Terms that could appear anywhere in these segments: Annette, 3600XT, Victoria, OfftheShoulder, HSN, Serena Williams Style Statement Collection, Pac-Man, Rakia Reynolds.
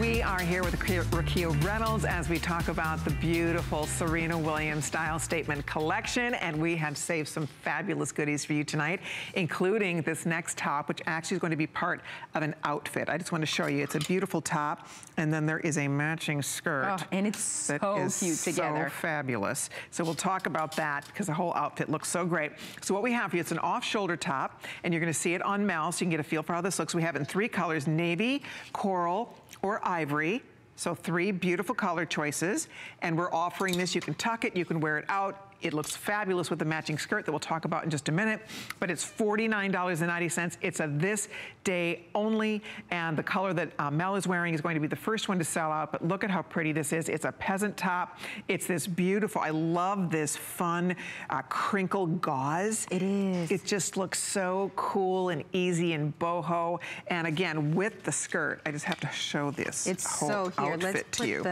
We are here with Rakia Reynolds as we talk about the beautiful Serena Williams Style Statement Collection, and we have saved some fabulous goodies for you tonight, including this next top, which actually is going to be part of an outfit. I just want to show you. It's a beautiful top, and then there is a matching skirt. Oh, and it's so cute together. So fabulous. So we'll talk about that because the whole outfit looks so great. So what we have here, it's an off-shoulder top, and you're going to see it on Mel, so you can get a feel for how this looks. We have it in three colors: navy, coral, or ivory. So three beautiful color choices, and we're offering this. You can tuck it, you can wear it out. It looks fabulous with the matching skirt that we'll talk about in just a minute, but it's $49.90. It's a this day only, and the color that Mel is wearing is going to be the first one to sell out, but look at how pretty this is. It's a peasant top. It's this beautiful, I love this fun crinkle gauze. It is. It just looks so cool and easy and boho, and again, with the skirt, I just have to show this whole outfit to you,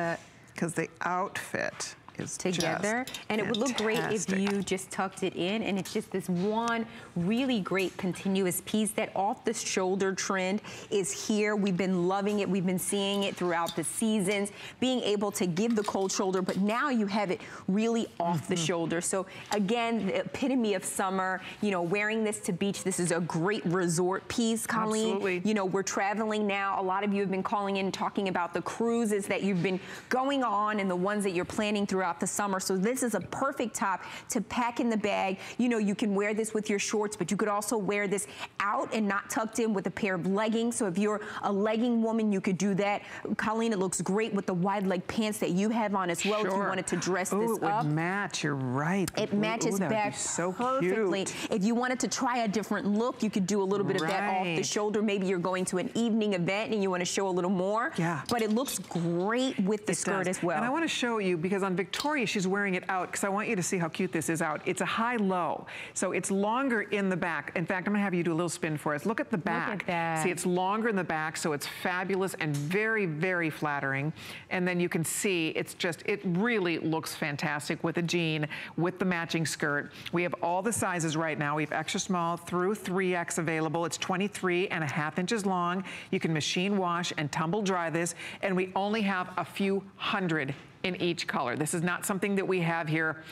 because the outfit together, and it would look great if you just tucked it in, and it's just this one really great continuous piece. That off the shoulder trend is here. We've been loving it, we've been seeing it throughout the seasons, being able to give the cold shoulder, but now you have it really off the shoulder. So again, the epitome of summer, you know, wearing this to beach. This is a great resort piece, Colleen. Absolutely. You know, we're traveling now. A lot of you have been calling in talking about the cruises that you've been going on and the ones that you're planning throughout the summer. So this is a perfect top to pack in the bag. You know, you can wear this with your shorts, but you could also wear this out and not tucked in with a pair of leggings. So if you're a legging woman, you could do that. Colleen, it looks great with the wide leg pants that you have on as well. Sure. If you wanted to dress this up. It would match, you're right. It matches back so perfectly. Cute. If you wanted to try a different look, you could do a little bit of that off the shoulder. Maybe you're going to an evening event and you want to show a little more. Yeah. But it looks great with the skirt as well. And I want to show you, because on Victoria, she's wearing it out, because I want you to see how cute this is out. It's a high-low, so it's longer in the back. In fact, I'm gonna have you do a little spin for us. Look at the back. Look at that. See, it's longer in the back, so it's fabulous and very, very flattering. And then you can see, it's just, it really looks fantastic with a jean, with the matching skirt. We have all the sizes right now. We have extra small through 3X available. It's 23.5 inches long. You can machine wash and tumble dry this, and we only have a few hundred in each color. This is not something that we have here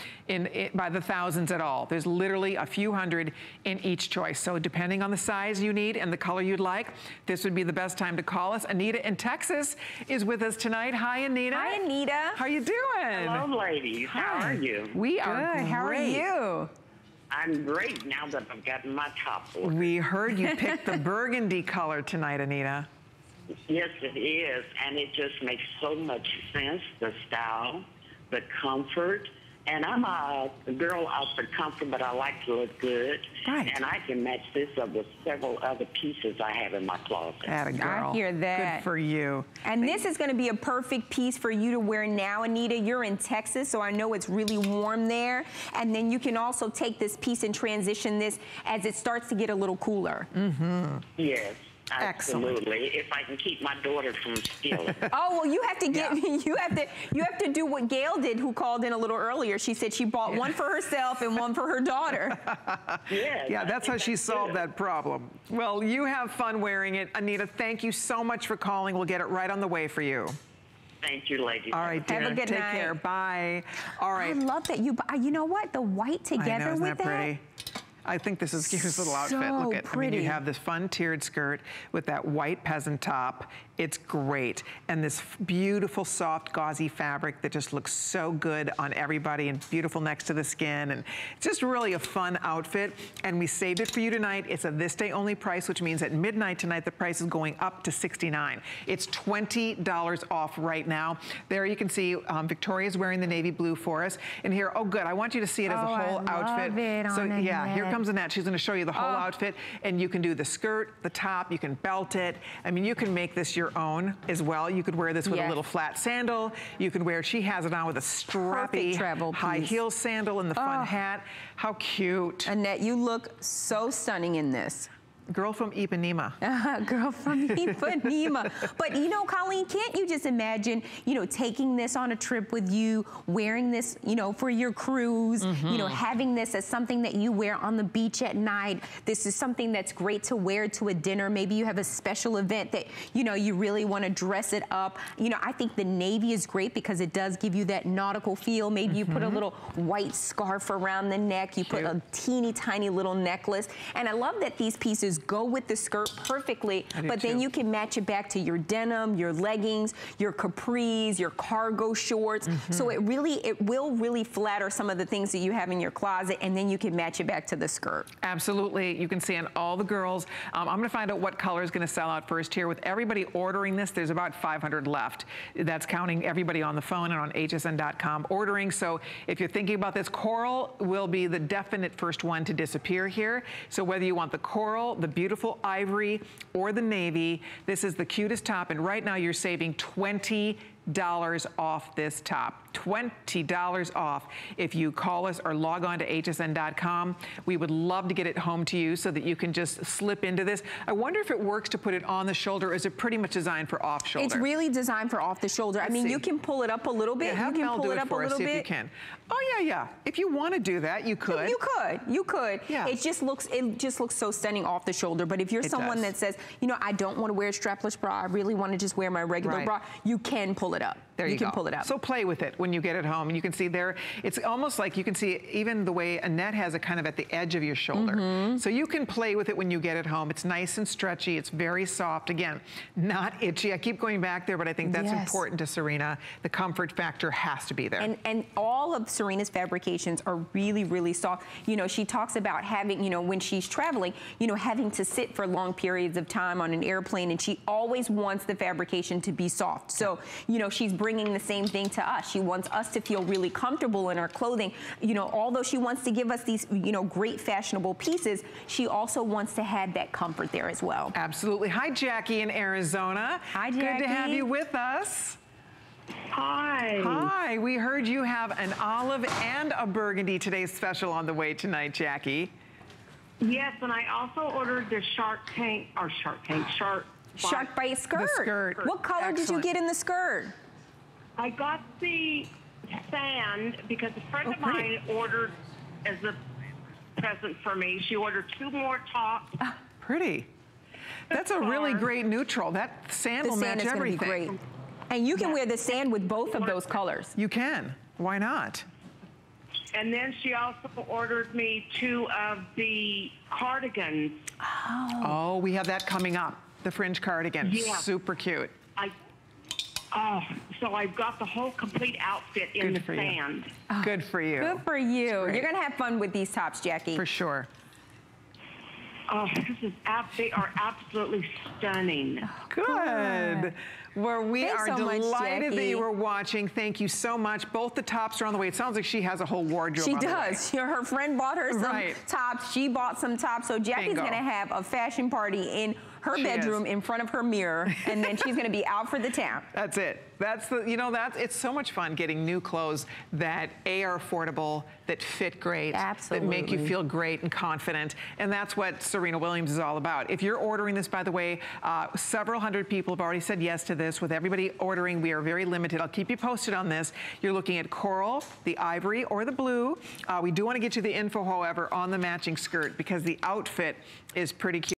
by the thousands at all. There's literally a few hundred in each choice. So depending on the size you need and the color you'd like, this would be the best time to call us. Anita in Texas is with us tonight. Hi, Anita. Hi, Anita. How are you doing? Hello, ladies. How are you? We are good. How are you? I'm great now that I've gotten my top order. We heard you picked the burgundy color tonight, Anita. Yes, it is, and it just makes so much sense, the style, the comfort, and I'm a girl out for comfort, but I like to look good, right. And I can match this up with several other pieces I have in my closet. Atta girl. I hear that. Good for you. And this is going to be a perfect piece for you to wear now, Anita. You're in Texas, so I know it's really warm there, and then you can also take this piece and transition this as it starts to get a little cooler. Mm-hmm. Yes. Absolutely. Excellent. If I can keep my daughter from stealing. Oh, well, you have to get me. You have to do what Gail did, who called in a little earlier. She said she bought one for herself and one for her daughter. Yeah, that's how she solved that problem. Well, you have fun wearing it, Anita. Thank you so much for calling. We'll get it right on the way for you. Thank you, ladies. All right, dear. Have a good night. Take care. Bye. All right. I love that you know what? The white together with that. Pretty? I think this is cute, this little outfit. Look at it. I mean, you have this fun tiered skirt with that white peasant top. It's great. And this beautiful, soft, gauzy fabric that just looks so good on everybody and beautiful next to the skin. And it's just really a fun outfit. And we saved it for you tonight. It's a this day only price, which means at midnight tonight, the price is going up to $69. It's $20 off right now. There you can see Victoria's wearing the navy blue for us. And here, oh good, I want you to see it as a whole outfit. So yeah, here comes Annette. She's gonna show you the whole outfit, and you can do the skirt, the top, you can belt it. I mean, you can make this your own as well. You could wear this with a little flat sandal. You could wear, she has it on with a strappy high heel sandal and the fun hat. How cute. Annette, you look so stunning in this. Girl from Ipanema. Girl from Ipanema. But you know, Colleen, can't you just imagine, you know, taking this on a trip with you, wearing this, you know, for your cruise, you know, having this as something that you wear on the beach at night. This is something that's great to wear to a dinner. Maybe you have a special event that, you know, you really want to dress it up. You know, I think the navy is great because it does give you that nautical feel. Maybe you put a little white scarf around the neck. You put a teeny tiny little necklace. And I love that these pieces go with the skirt perfectly, but then you can match it back to your denim, your leggings, your capris, your cargo shorts. So it really, it will really flatter some of the things that you have in your closet, and then you can match it back to the skirt. Absolutely. You can see on all the girls. I'm going to find out what color is going to sell out first here. With everybody ordering this, there's about 500 left. That's counting everybody on the phone and on hsn.com ordering. So if you're thinking about this, coral will be the definite first one to disappear here. So whether you want the coral, the beautiful ivory, or the navy, this is the cutest top, and right now you're saving $20 off this top. $20 off if you call us or log on to hsn.com. We would love to get it home to you so that you can just slip into this. I wonder if it works to put it on the shoulder, or is it pretty much designed for off shoulder? It's really designed for off the shoulder. Let's see. You can pull it up a little bit. Yeah, you can pull it up a little bit. If you can. Oh yeah, yeah. If you want to do that, you could. You could. You could. Yeah. It just looks so stunning off the shoulder. But if you're someone that says, you know, I don't want to wear a strapless bra, I really want to just wear my regular bra, you can pull it up. There you go. You can pull it up. So play with it when you get it home. And you can see there, it's almost like you can see even the way Annette has it kind of at the edge of your shoulder. So you can play with it when you get it home. It's nice and stretchy. It's very soft. Again, not itchy. I keep going back there, but I think that's important to Serena. The comfort factor has to be there. And all of Serena's fabrications are really, really soft. You know, she talks about having, you know, when she's traveling, you know, having to sit for long periods of time on an airplane, and she always wants the fabrication to be soft. So, you know, she's bringing the same thing to us. She wants us to feel really comfortable in our clothing. You know, although she wants to give us these, you know, great fashionable pieces, she also wants to have that comfort there as well. Absolutely. Hi, Jackie in Arizona. Hi, Jackie. Good to have you with us. Hi. Hi. We heard you have an olive and a burgundy today's special on the way tonight, Jackie. Yes, and I also ordered the Shark Bite skirt. The skirt. What color did you get in the skirt? I got the sand because a friend of mine ordered as a present for me. She ordered two more tops. Ah, pretty. That's a really great neutral. That sand will match everything. The sand is going to be great. And you can wear the sand with both of those colors. You can. Why not? And then she also ordered me two of the cardigans. Oh. Oh, we have that coming up. The fringe cardigan, super cute. So I've got the whole complete outfit in the sand. Oh, good for you. Good for you. You're gonna have fun with these tops, Jackie. For sure. Oh, they are absolutely stunning. Good. Well, we are delighted that you were watching. Thank you so much. Both the tops are on the way. It sounds like she has a whole wardrobe. She does. Her friend bought her some tops. She bought some tops. So Jackie's going to have a fashion party in her bedroom in front of her mirror, and then she's going to be out for the town. That's it. That's the, you know, that's, it's so much fun getting new clothes that are affordable, that fit great, that make you feel great and confident. And that's what Serena Williams is all about. If you're ordering this, by the way, several hundred people have already said yes to this. With everybody ordering, we are very limited. I'll keep you posted on this. You're looking at coral, the ivory, or the blue. We do want to get you the info, however, on the matching skirt because the outfit is pretty cute.